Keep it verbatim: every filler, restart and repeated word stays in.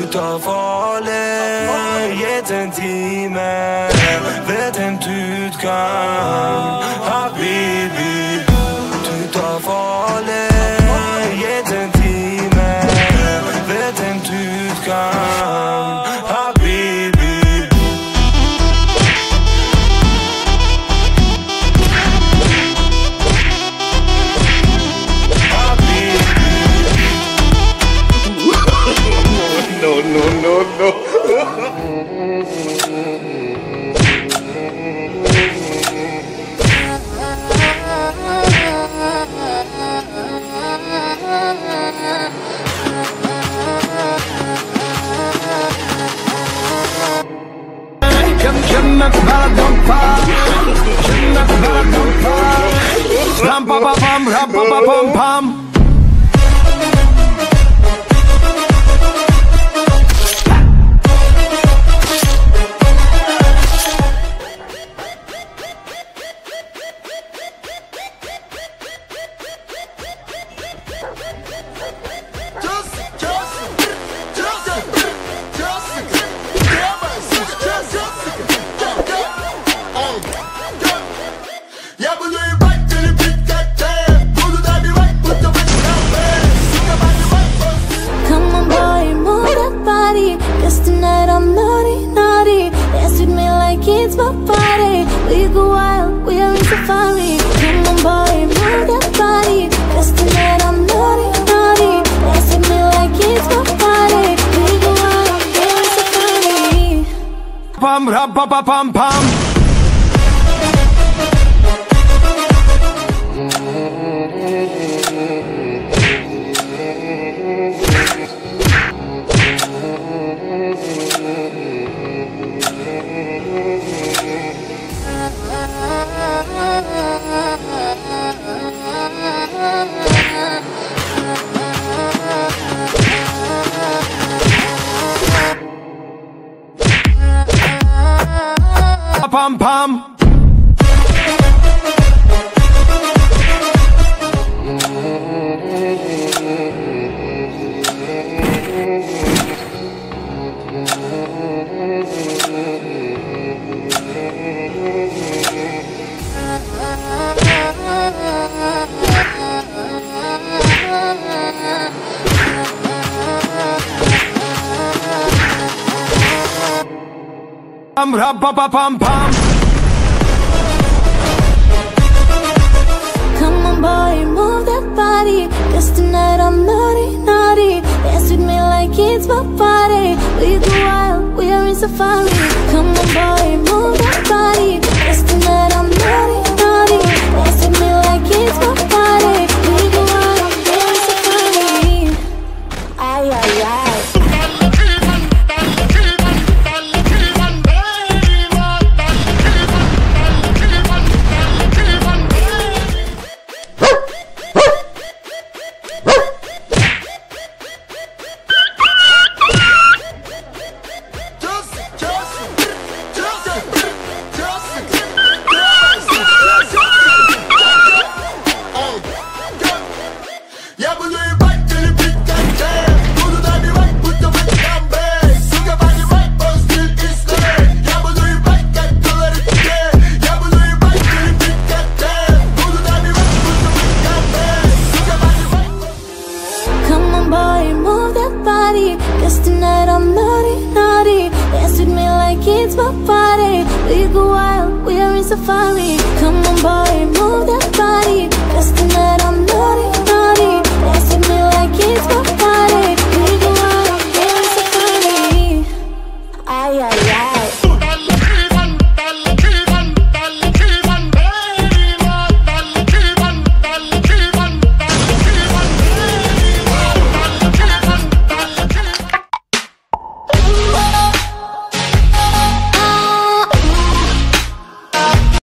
utavale jeden time vetem tutkam habibi tutavale jeden time vetem tutkam No, no, no. Come, come, my bad, don't fall. Come, my bad, don't fall. Ram, pa, pa, pam, ram, pa, pa, pam, pam. Pam rap pam pam pam. Pam pam. Pam rap pam pam pam. Come on boy, move that body, 'cause tonight I'm naughty, naughty. Dance with me like it's my party. We go wild, we are in safari. Come on boy, move that body, 'cause tonight I'm naughty, naughty. Dance with me like it's my party. We go wild, we are in safari. Ay ay ay. Yeah, yeah.